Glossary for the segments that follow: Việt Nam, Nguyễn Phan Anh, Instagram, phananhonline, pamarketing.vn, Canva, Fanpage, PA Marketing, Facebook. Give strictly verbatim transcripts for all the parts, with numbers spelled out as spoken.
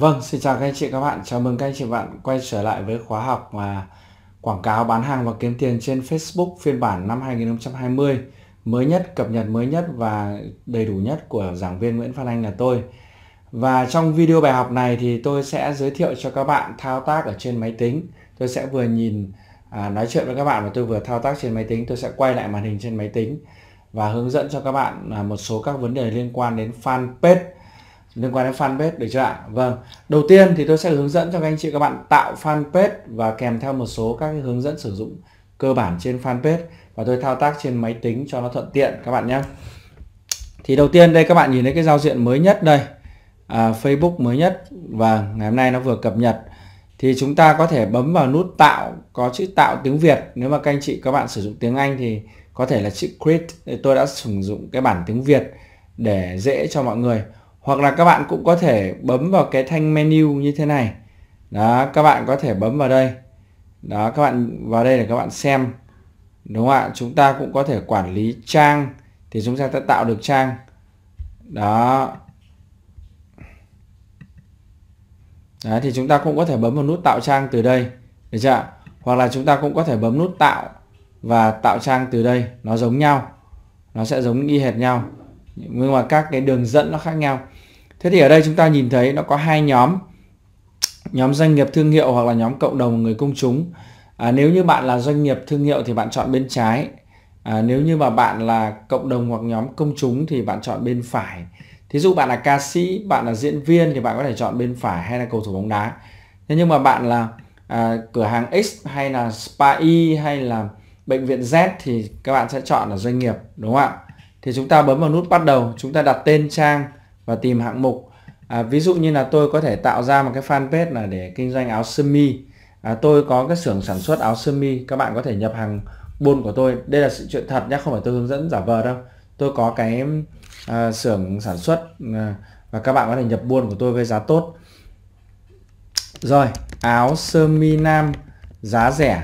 Vâng, xin chào các anh chị các bạn. Chào mừng các anh chị và bạn quay trở lại với khóa học mà quảng cáo bán hàng và kiếm tiền trên Facebook phiên bản năm hai nghìn không trăm hai mươi mới nhất, cập nhật mới nhất và đầy đủ nhất của giảng viên Nguyễn Phan Anh là tôi. Và trong video bài học này thì tôi sẽ giới thiệu cho các bạn thao tác ở trên máy tính. Tôi sẽ vừa nhìn à, nói chuyện với các bạn và tôi vừa thao tác trên máy tính. Tôi sẽ quay lại màn hình trên máy tính và hướng dẫn cho các bạn à, một số các vấn đề liên quan đến fanpage. Liên quan đến fanpage được chưa ạ? Vâng. Đầu tiên thì tôi sẽ hướng dẫn cho các anh chị các bạn tạo fanpage và kèm theo một số các hướng dẫn sử dụng cơ bản trên fanpage, và tôi thao tác trên máy tính cho nó thuận tiện các bạn nhé. Thì đầu tiên đây các bạn nhìn thấy cái giao diện mới nhất đây, à, Facebook mới nhất, và ngày hôm nay nó vừa cập nhật. Thì chúng ta có thể bấm vào nút tạo, có chữ tạo tiếng Việt. Nếu mà các anh chị các bạn sử dụng tiếng Anh thì có thể là chữ create. Tôi đã sử dụng cái bản tiếng Việt để dễ cho mọi người. Hoặc là các bạn cũng có thể bấm vào cái thanh menu như thế này. Đó, các bạn có thể bấm vào đây. Đó, các bạn vào đây để các bạn xem. Đúng không ạ? Chúng ta cũng có thể quản lý trang. Thì chúng ta sẽ tạo được trang. Đó. Đó, thì chúng ta cũng có thể bấm vào nút tạo trang từ đây. Được chưa ạ? Hoặc là chúng ta cũng có thể bấm nút tạo và tạo trang từ đây. Nó giống nhau. Nó sẽ giống y hệt nhau. Nhưng mà các cái đường dẫn nó khác nhau. Thế thì ở đây chúng ta nhìn thấy nó có hai nhóm. Nhóm doanh nghiệp thương hiệu hoặc là nhóm cộng đồng người công chúng. à, Nếu như bạn là doanh nghiệp thương hiệu thì bạn chọn bên trái. à, Nếu như mà bạn là cộng đồng hoặc nhóm công chúng thì bạn chọn bên phải. Thí dụ bạn là ca sĩ, bạn là diễn viên thì bạn có thể chọn bên phải, hay là cầu thủ bóng đá. Thế nhưng mà bạn là à, cửa hàng X hay là spa Y hay là bệnh viện Z thì các bạn sẽ chọn là doanh nghiệp, đúng không ạ? Thì chúng ta bấm vào nút bắt đầu, chúng ta đặt tên trang và tìm hạng mục. à, Ví dụ như là tôi có thể tạo ra một cái fanpage là để kinh doanh áo sơ mi. à, Tôi có cái xưởng sản xuất áo sơ mi. Các bạn có thể nhập hàng buôn của tôi. Đây là sự chuyện thật nhé, không phải tôi hướng dẫn giả vờ đâu. Tôi có cái à, xưởng sản xuất à, và các bạn có thể nhập buôn của tôi với giá tốt. Rồi, áo sơ mi nam giá rẻ.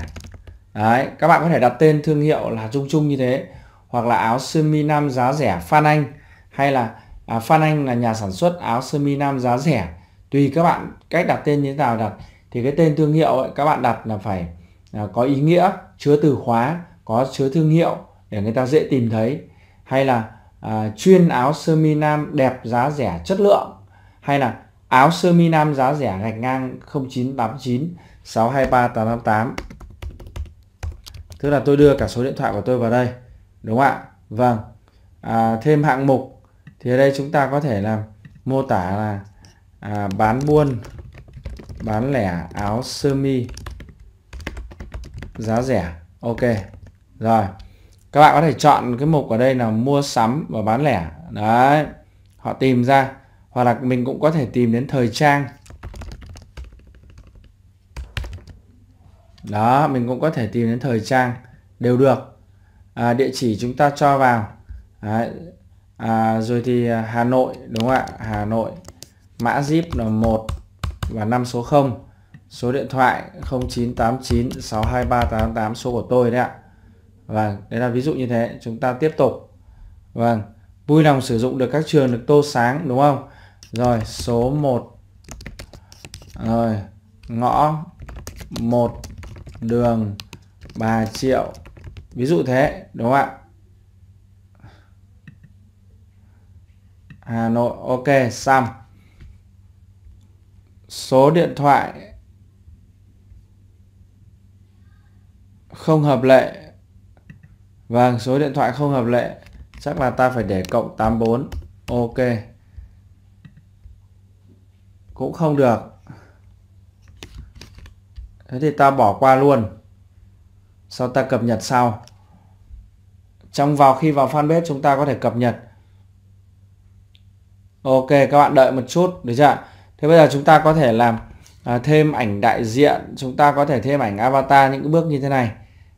Đấy, các bạn có thể đặt tên thương hiệu là chung chung như thế, hoặc là áo sơ mi nam giá rẻ Phan Anh, hay là à, Phan Anh là nhà sản xuất áo sơ mi nam giá rẻ. Tùy các bạn cách đặt tên như thế nào đặt. Thì cái tên thương hiệu ấy, các bạn đặt là phải à, có ý nghĩa, chứa từ khóa, có chứa thương hiệu để người ta dễ tìm thấy. Hay là à, chuyên áo sơ mi nam đẹp giá rẻ chất lượng, hay là áo sơ mi nam giá rẻ gạch ngang không chín tám chín sáu hai ba tám tám tám. Tức là tôi đưa cả số điện thoại của tôi vào đây, đúng không ạ? Vâng. à, Thêm hạng mục. Thì ở đây chúng ta có thể làm mô tả là à, bán buôn, bán lẻ áo sơ mi giá rẻ. Ok. Rồi, các bạn có thể chọn cái mục ở đây là mua sắm và bán lẻ. Đấy, họ tìm ra. Hoặc là mình cũng có thể tìm đến thời trang. Đó, mình cũng có thể tìm đến thời trang. Đều được. À, địa chỉ chúng ta cho vào. Đấy. À, rồi thì Hà Nội, đúng không ạ? Hà Nội, mã zip là một và năm số không, số điện thoại không chín tám chín sáu hai ba tám tám, số của tôi đấy ạ. Và đấy là ví dụ như thế. Chúng ta tiếp tục. Vâng, vui lòng sử dụng được các trường được tô sáng, đúng không? Rồi, số một. Rồi, ngõ một đường Bà Triệu. Ví dụ thế, đúng không ạ? Hà Nội, ok, xong. Số điện thoại không hợp lệ. Vâng, số điện thoại không hợp lệ. Chắc là ta phải để cộng tám bốn. Ok. Cũng không được. Thế thì ta bỏ qua luôn. Sau ta cập nhật sau. Trong vào khi vào fanpage chúng ta có thể cập nhật. Ok, các bạn đợi một chút, được chưa? Thế bây giờ chúng ta có thể làm à, thêm ảnh đại diện. Chúng ta có thể thêm ảnh avatar, những bước như thế này.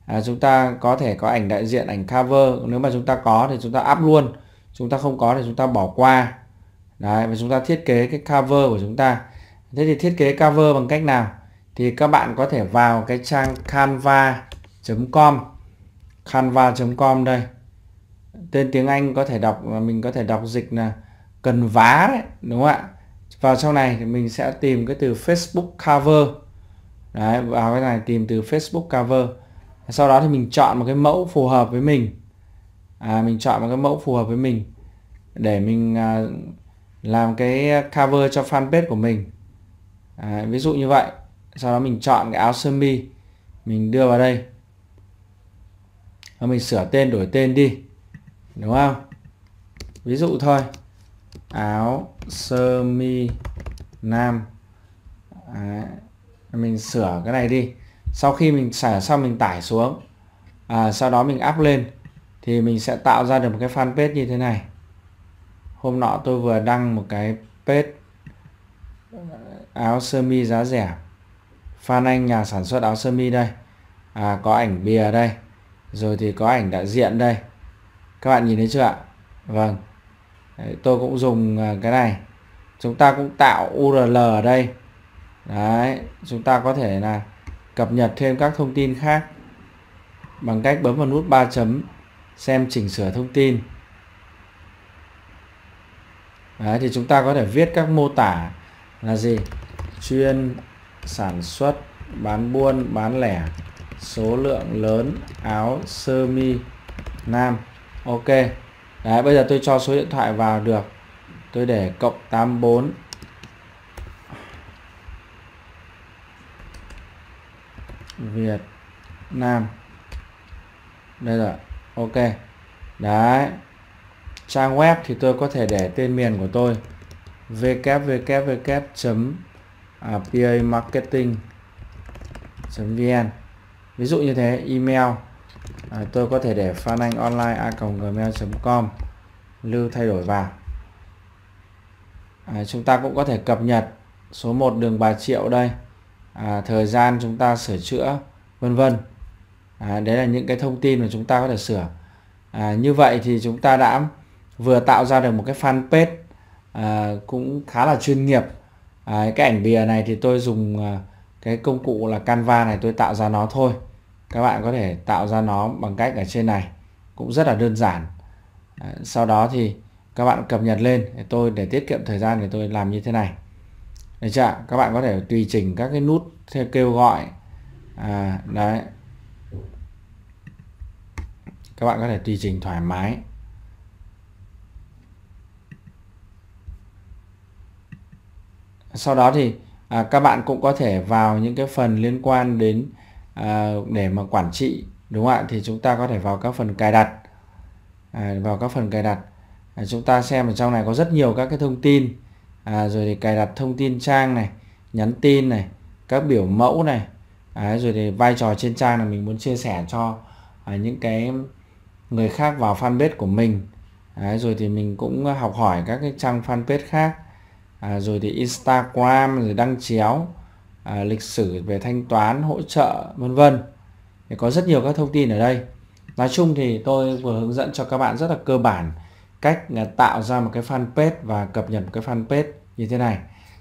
à, Chúng ta có thể có ảnh đại diện, ảnh cover. Nếu mà chúng ta có thì chúng ta up luôn. Chúng ta không có thì chúng ta bỏ qua. Đấy, và chúng ta thiết kế cái cover của chúng ta. Thế thì thiết kế cover bằng cách nào? Thì các bạn có thể vào cái trang Canva com canva chấm com đây. Tên tiếng Anh có thể đọc, mình có thể đọc dịch là cần vá đấy, đúng không ạ? Và sau này thì mình sẽ tìm cái từ Facebook cover. Đấy, vào cái này tìm từ Facebook cover. Sau đó thì mình chọn một cái mẫu phù hợp với mình. À, mình chọn một cái mẫu phù hợp với mình để mình à, làm cái cover cho fanpage của mình. À, ví dụ như vậy. Sau đó mình chọn cái áo sơ mi, mình đưa vào đây. Và mình sửa tên, đổi tên đi, đúng không? Ví dụ thôi, áo sơ mi nam. Đấy, mình sửa cái này đi. Sau khi mình sửa xong mình tải xuống, à, sau đó mình up lên thì mình sẽ tạo ra được một cái fanpage như thế này. Hôm nọ tôi vừa đăng một cái page áo sơ mi giá rẻ, Phan Anh nhà sản xuất áo sơ mi đây. À, có ảnh bìa đây, rồi thì có ảnh đại diện đây, các bạn nhìn thấy chưa ạ? Vâng. Đấy, tôi cũng dùng cái này. Chúng ta cũng tạo u rờ lờ ở đây. Đấy, chúng ta có thể là cập nhật thêm các thông tin khác bằng cách bấm vào nút ba chấm xem chỉnh sửa thông tin. Đấy, thì chúng ta có thể viết các mô tả là gì? Chuyên sản xuất, bán buôn, bán lẻ, số lượng lớn, áo sơ mi nam. Ok. Đấy, bây giờ tôi cho số điện thoại vào được. Tôi để cộng tám mươi bốn. Việt Nam. Đây rồi. Ok. Đấy. Trang web thì tôi có thể để tên miền của tôi. w w w chấm pamarketing chấm v n. Ví dụ như thế. Email. À, tôi có thể để phananhonline a còng gmail chấm com, lưu thay đổi vào. À, chúng ta cũng có thể cập nhật số một đường Bà Triệu đây, à, thời gian chúng ta sửa chữa vân vân. À, đấy là những cái thông tin mà chúng ta có thể sửa. À, như vậy thì chúng ta đã vừa tạo ra được một cái fanpage à, cũng khá là chuyên nghiệp. À, cái ảnh bìa này thì tôi dùng à, cái công cụ là Canva này, tôi tạo ra nó thôi. Các bạn có thể tạo ra nó bằng cách ở trên này, cũng rất là đơn giản. Sau đó thì các bạn cập nhật lên. Tôi để tiết kiệm thời gian thì tôi làm như thế này. Được chưa? Các bạn có thể tùy chỉnh các cái nút theo kêu gọi. À, đấy. Các bạn có thể tùy chỉnh thoải mái. Sau đó thì à, các bạn cũng có thể vào những cái phần liên quan đến À, để mà quản trị, đúng không ạ? Thì chúng ta có thể vào các phần cài đặt, à, vào các phần cài đặt à, chúng ta xem ở trong này có rất nhiều các cái thông tin, à, rồi thì cài đặt thông tin trang này, nhắn tin này, các biểu mẫu này, à, rồi thì vai trò trên trang là mình muốn chia sẻ cho à, những cái người khác vào fanpage của mình, à, rồi thì mình cũng học hỏi các cái trang fanpage khác, à, rồi thì Instagram, rồi đăng chéo, À, lịch sử về thanh toán, hỗ trợ vân vân. Có rất nhiều các thông tin ở đây. Nói chung thì tôi vừa hướng dẫn cho các bạn rất là cơ bản cách tạo ra một cái fanpage và cập nhật một cái fanpage như thế này.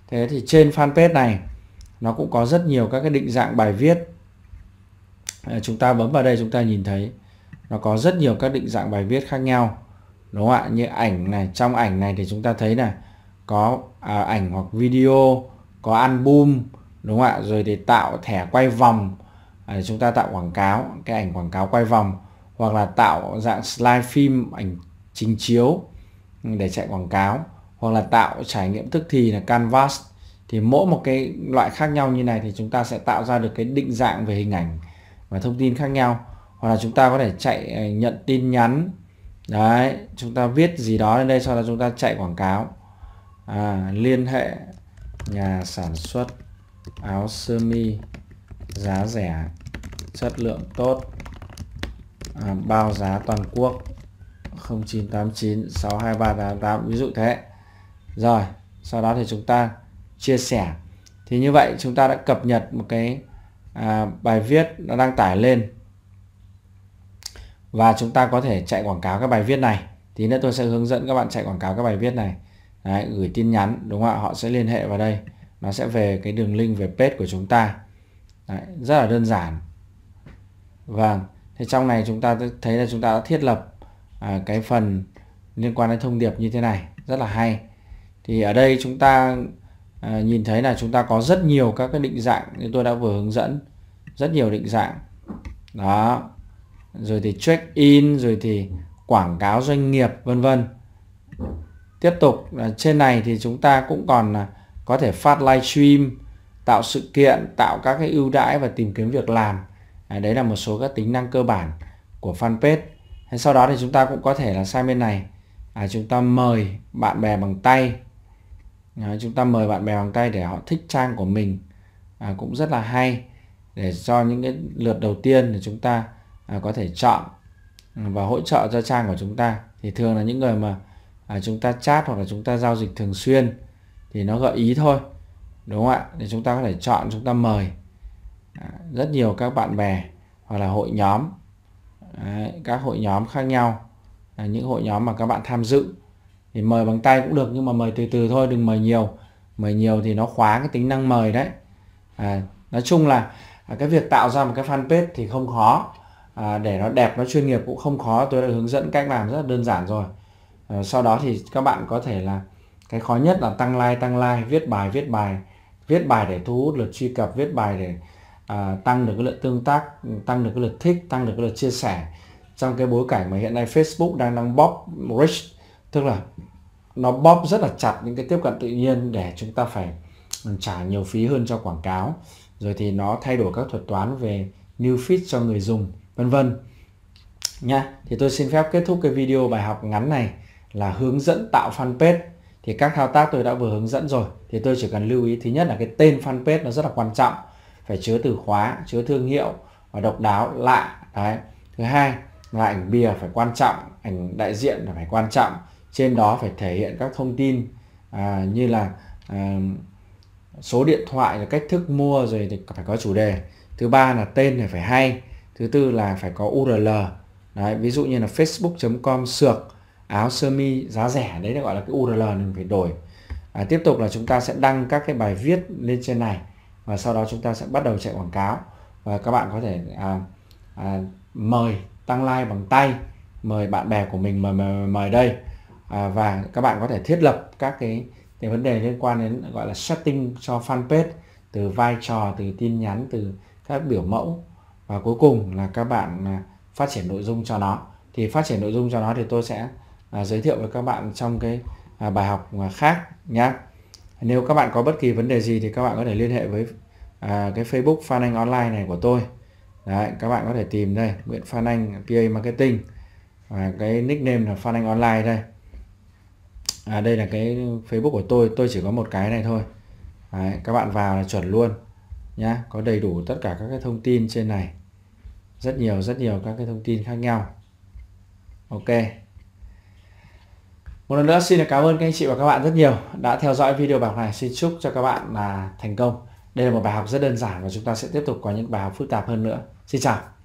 Thế thì trên fanpage này nó cũng có rất nhiều các cái định dạng bài viết. À, chúng ta bấm vào đây chúng ta nhìn thấy nó có rất nhiều các định dạng bài viết khác nhau, đúng không ạ? Như ảnh này, trong ảnh này thì chúng ta thấy là có à, ảnh hoặc video, có album, đúng không ạ? Rồi thì tạo thẻ quay vòng để chúng ta tạo quảng cáo, cái ảnh quảng cáo quay vòng, hoặc là tạo dạng slide phim, ảnh trình chiếu để chạy quảng cáo, hoặc là tạo trải nghiệm tức thì là canvas. Thì mỗi một cái loại khác nhau như này thì chúng ta sẽ tạo ra được cái định dạng về hình ảnh và thông tin khác nhau. Hoặc là chúng ta có thể chạy nhận tin nhắn. Đấy, chúng ta viết gì đó lên đây, sau đó chúng ta chạy quảng cáo. À, liên hệ nhà sản xuất áo sơ mi giá rẻ, chất lượng tốt, à, bao giá toàn quốc không chín tám chín sáu hai ba tám tám, ví dụ thế. Rồi sau đó thì chúng ta chia sẻ. Thì như vậy chúng ta đã cập nhật một cái à, bài viết nó đăng tải lên, và chúng ta có thể chạy quảng cáo các bài viết này. Tí nữa tôi sẽ hướng dẫn các bạn chạy quảng cáo các bài viết này. Đấy, gửi tin nhắn, đúng không ạ? Họ sẽ liên hệ vào đây, nó sẽ về cái đường link về page của chúng ta. Đấy, rất là đơn giản. Vâng, thì trong này chúng ta thấy là chúng ta đã thiết lập à, cái phần liên quan đến thông điệp như thế này, rất là hay. Thì ở đây chúng ta à, nhìn thấy là chúng ta có rất nhiều các cái định dạng như tôi đã vừa hướng dẫn, rất nhiều định dạng đó, rồi thì check in, rồi thì quảng cáo doanh nghiệp, vân vân. Tiếp tục là trên này thì chúng ta cũng còn là có thể phát livestream, tạo sự kiện, tạo các cái ưu đãi và tìm kiếm việc làm. À, đấy là một số các tính năng cơ bản của fanpage. Thế sau đó thì chúng ta cũng có thể là sang bên này, à, chúng ta mời bạn bè bằng tay, à, chúng ta mời bạn bè bằng tay để họ thích trang của mình, à, cũng rất là hay, để cho những cái lượt đầu tiên thì chúng ta à, có thể chọn và hỗ trợ cho trang của chúng ta. Thì thường là những người mà à, chúng ta chat hoặc là chúng ta giao dịch thường xuyên thì nó gợi ý thôi, đúng không ạ? Thì chúng ta có thể chọn, chúng ta mời à, rất nhiều các bạn bè hoặc là hội nhóm. Đấy, các hội nhóm khác nhau, à, những hội nhóm mà các bạn tham dự thì mời bằng tay cũng được, nhưng mà mời từ từ thôi, đừng mời nhiều. Mời nhiều thì nó khóa cái tính năng mời đấy. à, Nói chung là à, cái việc tạo ra một cái fanpage thì không khó, à, để nó đẹp, nó chuyên nghiệp cũng không khó. Tôi đã hướng dẫn cách làm rất là đơn giản rồi. à, Sau đó thì các bạn có thể là cái khó nhất là tăng like, tăng like, viết bài, viết bài Viết bài để thu hút lượt truy cập, viết bài để À, tăng được cái lượt tương tác, tăng được cái lượt thích, tăng được cái lượt chia sẻ. Trong cái bối cảnh mà hiện nay Facebook đang đang bóp rich, tức là nó bóp rất là chặt những cái tiếp cận tự nhiên để chúng ta phải trả nhiều phí hơn cho quảng cáo, rồi thì nó thay đổi các thuật toán về new feed cho người dùng, vân vân nha. Thì tôi xin phép kết thúc cái video bài học ngắn này là hướng dẫn tạo fanpage. Thì các thao tác tôi đã vừa hướng dẫn rồi, thì tôi chỉ cần lưu ý thứ nhất là cái tên fanpage nó rất là quan trọng, phải chứa từ khóa, chứa thương hiệu và độc đáo, lạ. Đấy. Thứ hai là ảnh bìa phải quan trọng, ảnh đại diện là phải quan trọng. Trên đó phải thể hiện các thông tin à, như là à, số điện thoại, là cách thức mua, rồi thì phải có chủ đề. Thứ ba là tên này phải hay. Thứ tư là phải có u rờ lờ. Đấy, ví dụ như là facebook chấm com sược áo sơ mi giá rẻ, đấy là gọi là cái u rờ lờ mình phải đổi. À, tiếp tục là chúng ta sẽ đăng các cái bài viết lên trên này, và sau đó chúng ta sẽ bắt đầu chạy quảng cáo. Và các bạn có thể à, à, mời, tăng like bằng tay, mời bạn bè của mình, mời, mời, mời đây. à, Và các bạn có thể thiết lập các cái, cái vấn đề liên quan đến gọi là setting cho fanpage, từ vai trò, từ tin nhắn, từ các biểu mẫu. Và cuối cùng là các bạn phát triển nội dung cho nó. Thì phát triển nội dung cho nó thì tôi sẽ à, giới thiệu với các bạn trong cái à, bài học khác nhé. Nếu các bạn có bất kỳ vấn đề gì thì các bạn có thể liên hệ với à, cái Facebook Phan Anh Online này của tôi. Đấy, các bạn có thể tìm đây, Nguyễn Phan Anh pê a Marketing, và cái nickname là Phan Anh Online đây. À, đây là cái Facebook của tôi, tôi chỉ có một cái này thôi. Đấy, các bạn vào là chuẩn luôn nhá, có đầy đủ tất cả các cái thông tin trên này, rất nhiều rất nhiều các cái thông tin khác nhau. Ok. Một lần nữa xin cảm ơn các anh chị và các bạn rất nhiều đã theo dõi video bài học này. Xin chúc cho các bạn là thành công. Đây là một bài học rất đơn giản và chúng ta sẽ tiếp tục có những bài học phức tạp hơn nữa. Xin chào.